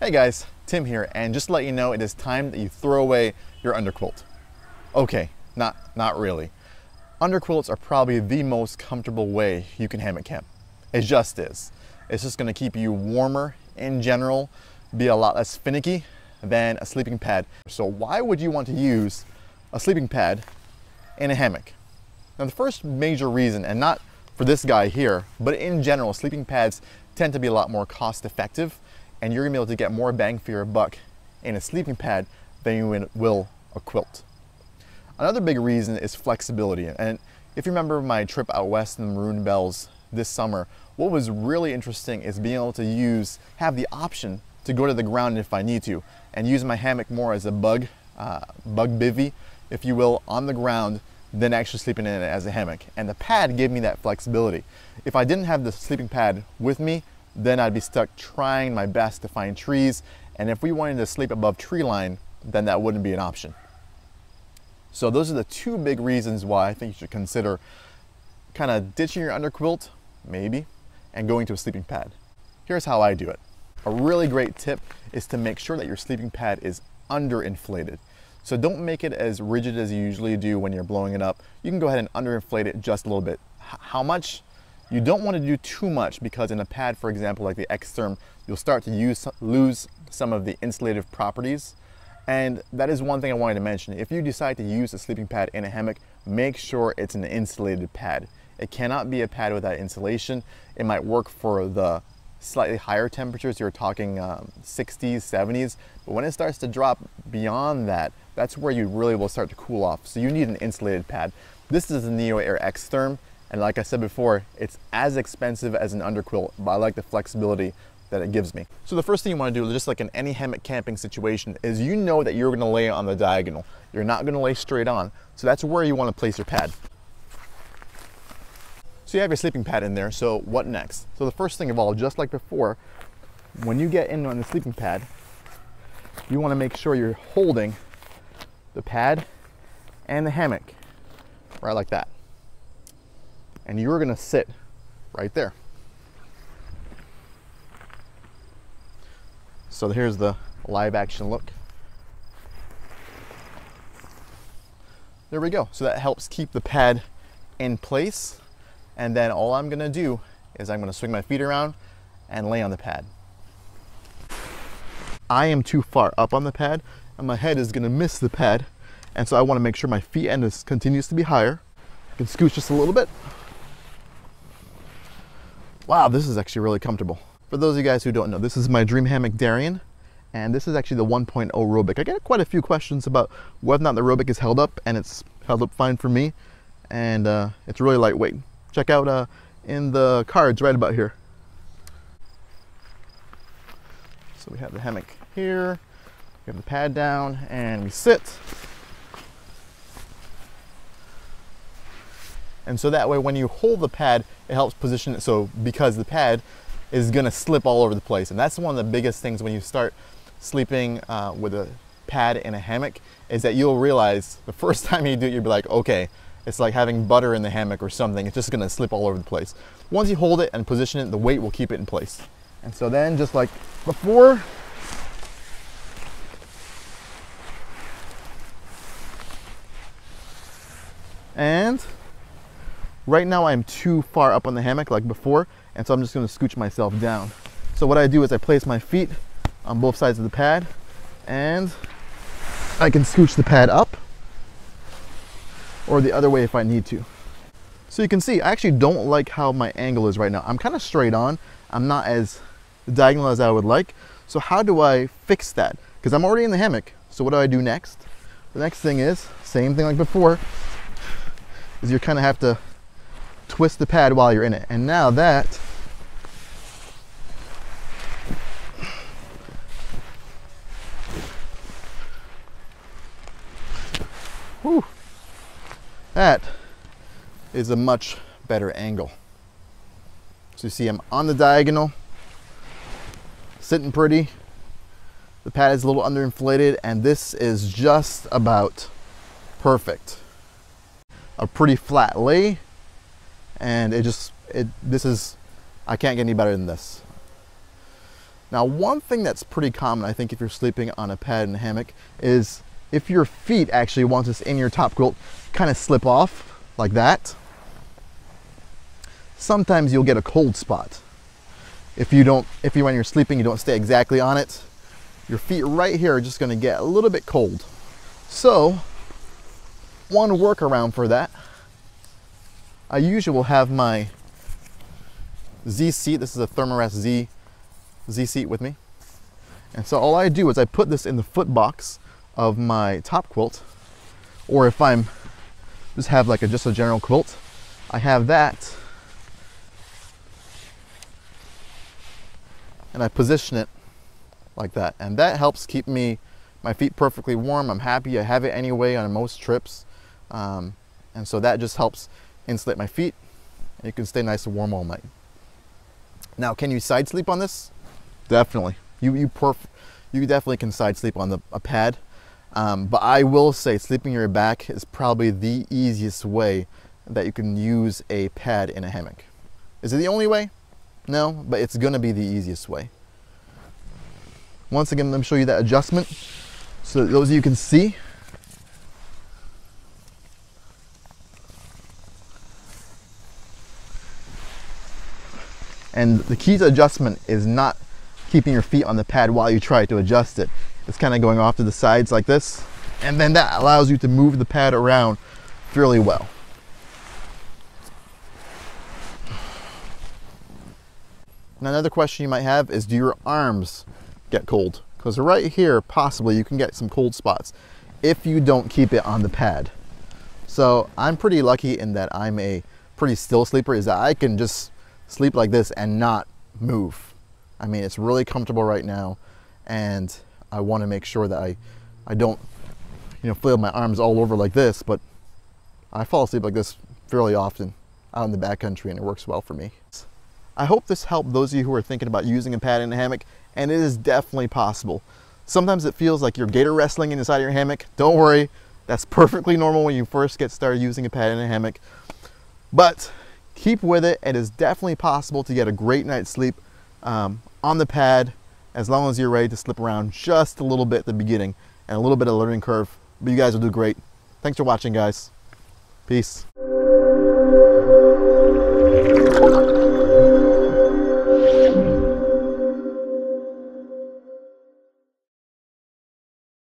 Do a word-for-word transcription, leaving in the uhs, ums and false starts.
Hey guys, Tim here, and just to let you know, it is time that you throw away your underquilt. Okay, not, not really. Underquilts are probably the most comfortable way you can hammock camp. It just is. It's just gonna keep you warmer in general, be a lot less finicky than a sleeping pad. So why would you want to use a sleeping pad in a hammock? Now the first major reason, and not for this guy here, but in general, sleeping pads tend to be a lot more cost effective, and you're gonna be able to get more bang for your buck in a sleeping pad than you will a quilt. Another big reason is flexibility. And if you remember my trip out west in the Maroon Bells this summer, what was really interesting is being able to use, have the option to go to the ground if I need to, and use my hammock more as a bug, uh, bug bivvy, if you will, on the ground than actually sleeping in it as a hammock. And the pad gave me that flexibility. If I didn't have the sleeping pad with me, then I'd be stuck trying my best to find trees. And if we wanted to sleep above tree line, then that wouldn't be an option. So those are the two big reasons why I think you should consider kind of ditching your underquilt, maybe, and going to a sleeping pad. Here's how I do it. A really great tip is to make sure that your sleeping pad is underinflated. So don't make it as rigid as you usually do when you're blowing it up. You can go ahead and underinflate it just a little bit. H- how much? You don't want to do too much, because in a pad, for example, like the X-Therm, you'll start to use, lose some of the insulative properties. And that is one thing I wanted to mention. If you decide to use a sleeping pad in a hammock, make sure it's an insulated pad. It cannot be a pad without insulation. It might work for the slightly higher temperatures. You're talking um, sixties, seventies, but when it starts to drop beyond that, that's where you really will start to cool off. So you need an insulated pad. This is the Neo Air X-Therm. And like I said before, it's as expensive as an underquilt, but I like the flexibility that it gives me. So the first thing you want to do, just like in any hammock camping situation, is you know that you're going to lay on the diagonal. You're not going to lay straight on. So that's where you want to place your pad. So you have your sleeping pad in there, so what next? So the first thing of all, just like before, when you get in on the sleeping pad, you want to make sure you're holding the pad and the hammock, right like that. And you're gonna sit right there. So here's the live action look. There we go. So that helps keep the pad in place. And then all I'm gonna do is I'm gonna swing my feet around and lay on the pad. I am too far up on the pad and my head is gonna miss the pad. And so I wanna make sure my feet end is, continues to be higher. I can scooch just a little bit. Wow, this is actually really comfortable. For those of you guys who don't know, this is my Dream Hammock Darien, and this is actually the one point oh Robic. I get quite a few questions about whether or not the Robic is held up, and it's held up fine for me, and uh, it's really lightweight. Check out uh, in the cards right about here. So we have the hammock here, we have the pad down, and we sit. And so that way, when you hold the pad, it helps position it so, because the pad is gonna slip all over the place. And that's one of the biggest things when you start sleeping uh, with a pad in a hammock, is that you'll realize the first time you do it, you'll be like, okay, it's like having butter in the hammock or something. It's just gonna slip all over the place. Once you hold it and position it, the weight will keep it in place. And so then, just like before, and right now I'm too far up on the hammock like before, and so I'm just gonna scooch myself down. So what I do is I place my feet on both sides of the pad, and I can scooch the pad up or the other way if I need to. So you can see, I actually don't like how my angle is right now. I'm kind of straight on. I'm not as diagonal as I would like. So how do I fix that? Because I'm already in the hammock. So what do I do next? The next thing is, same thing like before, is you kind of have to twist the pad while you're in it. And now that whew, that is a much better angle. So you see I'm on the diagonal, sitting pretty, the pad is a little underinflated, and this is just about perfect. A pretty flat lay. And it just, it, this is, I can't get any better than this. Now, one thing that's pretty common, I think, if you're sleeping on a pad and a hammock is if your feet actually, once it's in your top quilt, kind of slip off like that. Sometimes you'll get a cold spot. If you don't, if you, when you're sleeping, you don't stay exactly on it, your feet right here are just gonna get a little bit cold. So, one workaround for that, I usually will have my Z seat. This is a Therm-a-Rest Z, Z seat with me. And so all I do is I put this in the foot box of my top quilt, or if I'm just have like a, just a general quilt, I have that and I position it like that. And that helps keep me, my feet perfectly warm. I'm happy I have it anyway on most trips. Um, and so that just helps insulate my feet, and you can stay nice and warm all night. Now, can you side sleep on this? Definitely. You, you, perf you definitely can side sleep on the, a pad. Um, but I will say sleeping on your back is probably the easiest way that you can use a pad in a hammock. Is it the only way? No, but it's gonna be the easiest way. Once again, let me show you that adjustment so that those of you can see. And the key to adjustment is not keeping your feet on the pad while you try to adjust it. It's kind of going off to the sides like this. And then that allows you to move the pad around fairly well. Now, another question you might have is, do your arms get cold? Because right here, possibly, you can get some cold spots if you don't keep it on the pad. So I'm pretty lucky in that I'm a pretty still sleeper, is that I can just sleep like this and not move. I mean, it's really comfortable right now, and I want to make sure that I, I don't, you know, flail my arms all over like this, but I fall asleep like this fairly often out in the backcountry, and it works well for me. I hope this helped those of you who are thinking about using a pad in a hammock, and it is definitely possible. Sometimes it feels like you're gator wrestling inside your hammock. Don't worry, that's perfectly normal when you first get started using a pad in a hammock. But keep with it, it is definitely possible to get a great night's sleep um, on the pad, as long as you're ready to slip around just a little bit at the beginning and a little bit of learning curve, but you guys will do great. Thanks for watching, guys. Peace.